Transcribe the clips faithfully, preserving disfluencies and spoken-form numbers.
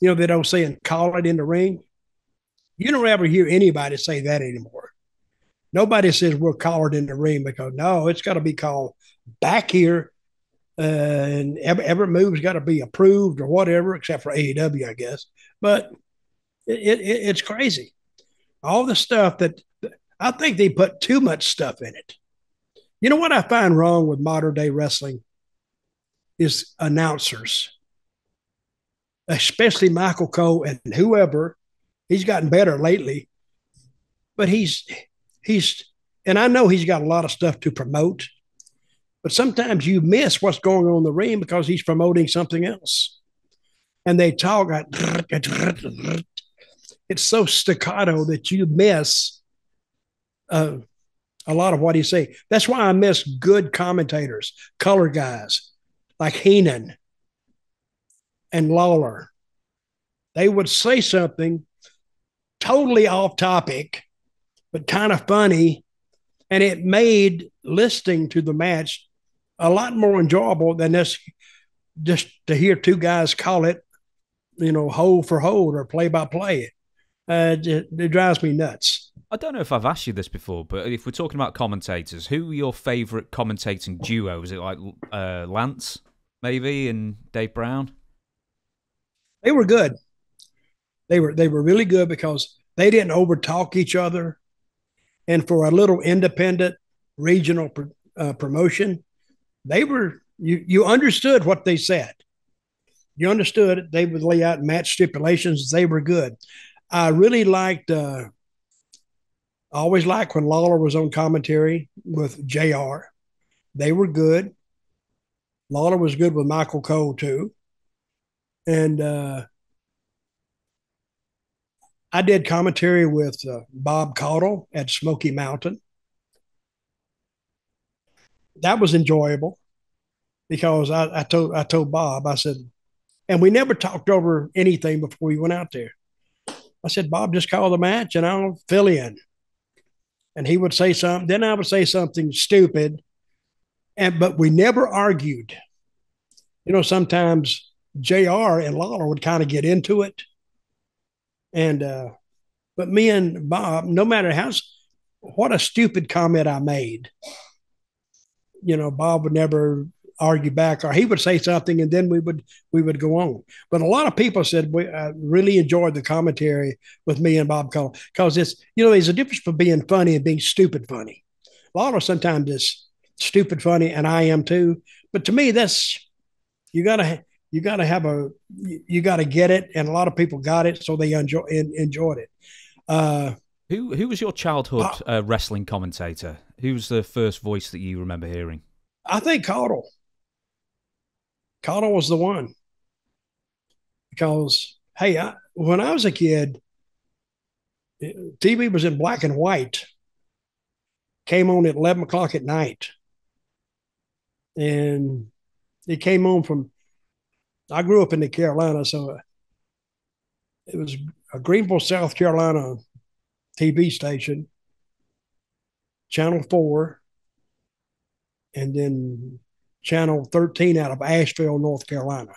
You know that old saying, call it in the ring? You don't ever hear anybody say that anymore. Nobody says we'll call it in the ring because, no, it's got to be called back here. Uh, and every, every move's got to be approved or whatever, except for A E W, I guess. But it, it, it's crazy. All the stuff that I think they put too much stuff in it. You know what I find wrong with modern day wrestling is announcers, especially Michael Cole and whoever. He's gotten better lately, but he's, he's, and I know he's got a lot of stuff to promote, but sometimes you miss what's going on in the ring because he's promoting something else. And they talk, it's so staccato that you miss uh, a lot of what he's saying. That's why I miss good commentators, color guys like Heenan and Lawler. They would say something totally off topic, but kind of funny. And it made listening to the match a lot more enjoyable than this, just to hear two guys call it, you know, hold for hold or play by play. Uh, it, it drives me nuts. I don't know if I've asked you this before, but if we're talking about commentators, who are your favorite commentating duo? Is it like uh, Lance, maybe, and Dave Brown? They were good. They were they were really good because they didn't overtalk each other, and for a little independent regional pr uh, promotion, they were you you understood what they said. You understood it. They would lay out match stipulations. They were good. I really liked. Uh, I always liked when Lawler was on commentary with J R. They were good. Lawler was good with Michael Cole too, and. Uh, I did commentary with uh, Bob Caudle at Smoky Mountain. That was enjoyable because I, I told I told Bob, I said, and we never talked over anything before we went out there. I said, Bob, just call the match and I'll fill in. And he would say something. Then I would say something stupid. And but we never argued. You know, sometimes J R and Lawler would kind of get into it. And, uh, but me and Bob, no matter how, what a stupid comment I made, you know, Bob would never argue back, or he would say something and then we would, we would go on. But a lot of people said, we I really enjoyed the commentary with me and Bob Cole because it's, you know, there's a difference for being funny and being stupid funny. Lawler sometimes is stupid funny and I am too, but to me, that's, you gotta You got to have a, you got to get it. And a lot of people got it. So they enjoy, enjoyed it. Uh, who, who was your childhood uh, uh, wrestling commentator? Who was the first voice that you remember hearing? I think Caudle. Caudle was the one. Because, hey, I, when I was a kid, T V was in black and white. Came on at eleven o'clock at night. And it came on from, I grew up in the Carolinas, so it was a Greenville, South Carolina T V station, Channel four, and then Channel thirteen out of Asheville, North Carolina.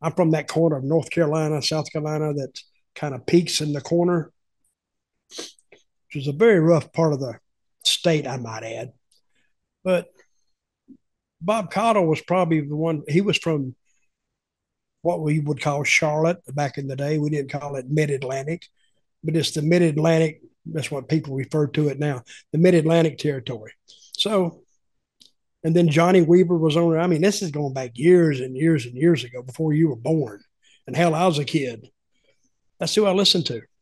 I'm from that corner of North Carolina, South Carolina, that kind of peaks in the corner, which is a very rough part of the state, I might add. But Bob Caudle was probably the one, he was from what we would call Charlotte back in the day. We didn't call it Mid-Atlantic, but it's the Mid-Atlantic. That's what people refer to it now, the Mid-Atlantic territory. So, and then Johnny Weaver was on. I mean, this is going back years and years and years ago before you were born. And hell, I was a kid. That's who I listened to.